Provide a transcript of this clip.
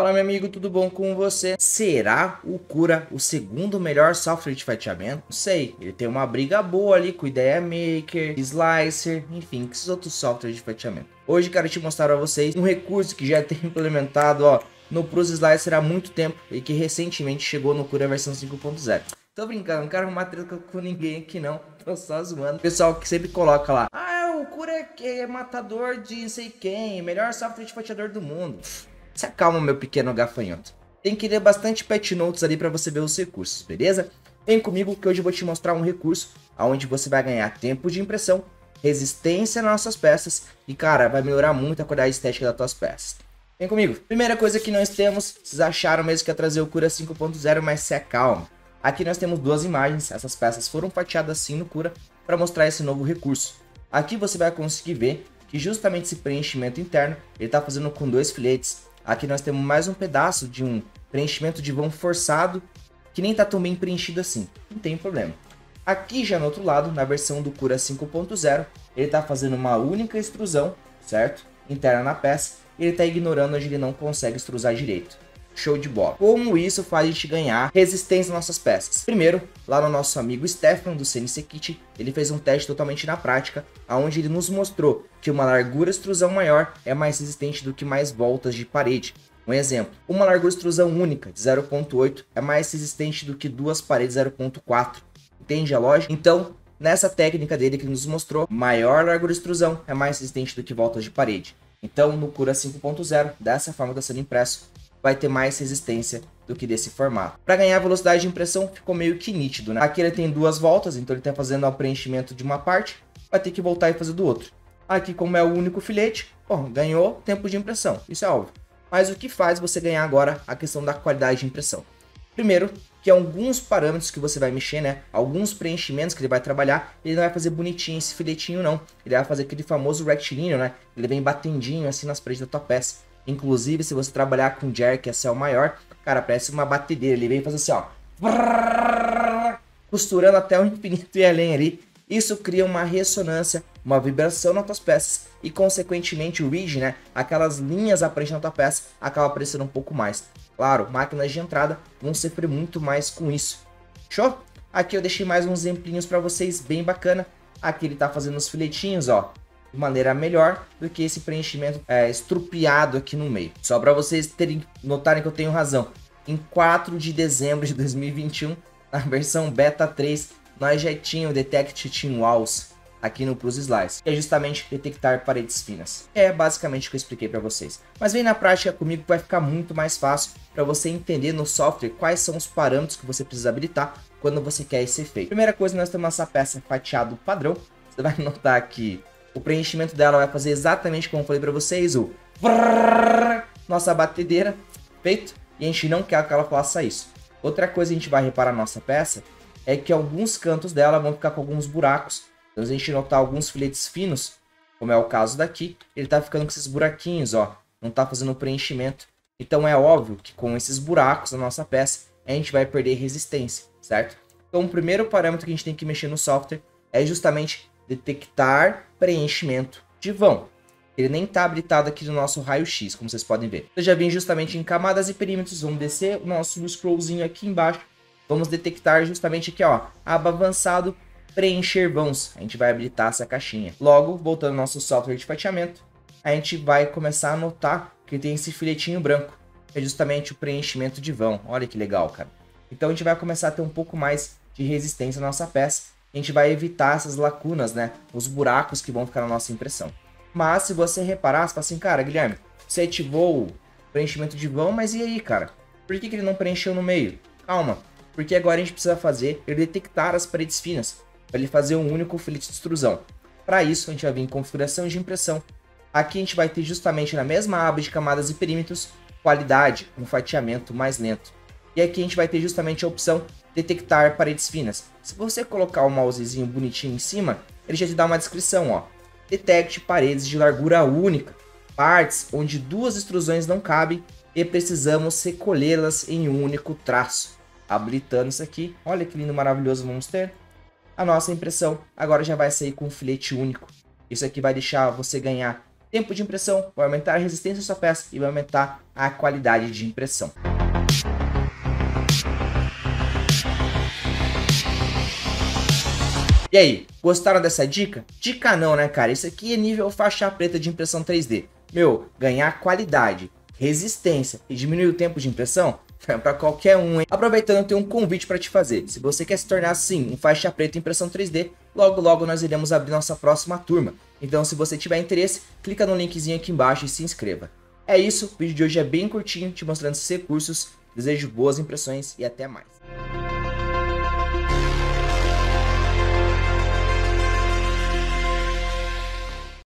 Fala, meu amigo, tudo bom com você? Será o Cura o segundo melhor software de fatiamento? Não sei, ele tem uma briga boa ali com o Idea Maker, Slicer, enfim, que esses outros softwares de fatiamento. Hoje quero te mostrar para vocês um recurso que já tem implementado, ó, no PrusaSlicer há muito tempo e que recentemente chegou no Cura versão 5.0. Tô brincando, não quero arrumar treta com ninguém aqui não, tô só zoando. Pessoal que sempre coloca lá, o Cura é matador de não sei quem, melhor software de fatiador do mundo. Se acalma, meu pequeno gafanhoto. Tem que ler bastante patch notes ali para você ver os recursos, beleza? Vem comigo que hoje eu vou te mostrar um recurso onde você vai ganhar tempo de impressão, resistência nas suas peças e, cara, vai melhorar muito a qualidade estética das suas peças. Vem comigo. Primeira coisa que nós temos, vocês acharam mesmo que ia trazer o Cura 5.0, mas se acalma. Aqui nós temos duas imagens, essas peças foram fatiadas sim no Cura para mostrar esse novo recurso. Aqui você vai conseguir ver que justamente esse preenchimento interno ele está fazendo com dois filetes. Aqui nós temos mais um pedaço de um preenchimento de vão forçado, que nem está tão bem preenchido assim, não tem problema. Aqui já no outro lado, na versão do Cura 5.0, ele está fazendo uma única extrusão, certo? Interna na peça, ele está ignorando onde ele não consegue extrusar direito. Show de bola. Como isso faz a gente ganhar resistência nas nossas peças? Primeiro, lá no nosso amigo Stefan do CNC Kit, ele fez um teste totalmente na prática, onde ele nos mostrou que uma largura extrusão maior é mais resistente do que mais voltas de parede. Um exemplo, uma largura extrusão única de 0.8 é mais resistente do que duas paredes 0.4. Entende a lógica? Então, nessa técnica dele que nos mostrou, maior largura extrusão é mais resistente do que voltas de parede. Então, no Cura 5.0, dessa forma está sendo impresso, vai ter mais resistência do que desse formato. Para ganhar velocidade de impressão ficou meio que nítido, né? Aqui ele tem duas voltas, então ele está fazendo o preenchimento de uma parte, vai ter que voltar e fazer do outro. Aqui, como é o único filete, bom, ganhou tempo de impressão, isso é óbvio. Mas o que faz você ganhar agora a questão da qualidade de impressão? Primeiro, que alguns parâmetros que você vai mexer, né? Alguns preenchimentos que ele vai trabalhar, ele não vai fazer bonitinho esse filetinho não. Ele vai fazer aquele famoso rectilíneo, né? Ele vem batendinho assim nas paredes da tua peça. Inclusive, se você trabalhar com jerk a céu maior, cara, parece uma batedeira. Ele vem fazer assim, ó. Costurando até o infinito e além ali. Isso cria uma ressonância, uma vibração nas tuas peças. E, consequentemente, o ridge, né? Aquelas linhas aparentes na tua peça, acaba aparecendo um pouco mais. Claro, máquinas de entrada vão sofrer muito mais com isso. Show? Aqui eu deixei mais uns exemplinhos para vocês, bem bacana. Aqui ele tá fazendo os filetinhos, ó, de maneira melhor do que esse preenchimento estrupiado aqui no meio. Só para vocês notarem que eu tenho razão. Em 4 de dezembro de 2021, na versão beta 3, nós já tínhamos Detect Thin Walls aqui no PrusaSlicer, que é justamente detectar paredes finas. É basicamente o que eu expliquei para vocês. Mas vem na prática comigo que vai ficar muito mais fácil para você entender no software quais são os parâmetros que você precisa habilitar quando você quer esse efeito. Primeira coisa, nós temos essa peça fatiada padrão. Você vai notar aqui, o preenchimento dela vai fazer exatamente como eu falei para vocês, o nossa batedeira, feito, e a gente não quer que ela faça isso. Outra coisa que a gente vai reparar na nossa peça é que alguns cantos dela vão ficar com alguns buracos. Então, se a gente notar alguns filetes finos, como é o caso daqui, ele tá ficando com esses buraquinhos, ó, não tá fazendo o preenchimento. Então é óbvio que com esses buracos na nossa peça, a gente vai perder resistência, certo? Então o primeiro parâmetro que a gente tem que mexer no software é justamente detectar preenchimento de vão. Ele nem está habilitado aqui no nosso raio-x, como vocês podem ver. Eu já vim justamente em camadas e perímetros. Vamos descer o nosso scrollzinho aqui embaixo. Vamos detectar justamente aqui, ó, aba avançado, preencher vãos. A gente vai habilitar essa caixinha. Logo, voltando ao nosso software de fatiamento, a gente vai começar a notar que tem esse filetinho branco. É justamente o preenchimento de vão. Olha que legal, cara. Então a gente vai começar a ter um pouco mais de resistência na nossa peça. A gente vai evitar essas lacunas, né? Os buracos que vão ficar na nossa impressão. Mas se você reparar, você fala assim, cara, Guilherme, você ativou o preenchimento de vão, mas e aí, cara? Por que ele não preencheu no meio? Calma, porque agora a gente precisa fazer ele detectar as paredes finas, para ele fazer um único filete de extrusão. Para isso, a gente vai vir em configuração de impressão. Aqui a gente vai ter justamente na mesma aba de camadas e perímetros, qualidade, um fatiamento mais lento. E aqui a gente vai ter justamente a opção detectar paredes finas. Se você colocar o mousezinho bonitinho em cima, ele já te dá uma descrição, ó. Detecte paredes de largura única, partes onde duas extrusões não cabem e precisamos recolhê-las em um único traço. Habilitando isso aqui, olha que lindo, maravilhoso, vamos ter. A nossa impressão agora já vai sair com um filete único. Isso aqui vai deixar você ganhar tempo de impressão, vai aumentar a resistência da sua peça e vai aumentar a qualidade de impressão. E aí, gostaram dessa dica? Dica não, né, cara? Isso aqui é nível faixa preta de impressão 3D. Meu, ganhar qualidade, resistência e diminuir o tempo de impressão é pra qualquer um, hein? Aproveitando, eu tenho um convite pra te fazer. Se você quer se tornar, sim, um faixa preta em impressão 3D, logo logo nós iremos abrir nossa próxima turma. Então, se você tiver interesse, clica no linkzinho aqui embaixo e se inscreva. É isso, o vídeo de hoje é bem curtinho, te mostrando esses recursos. Desejo boas impressões e até mais.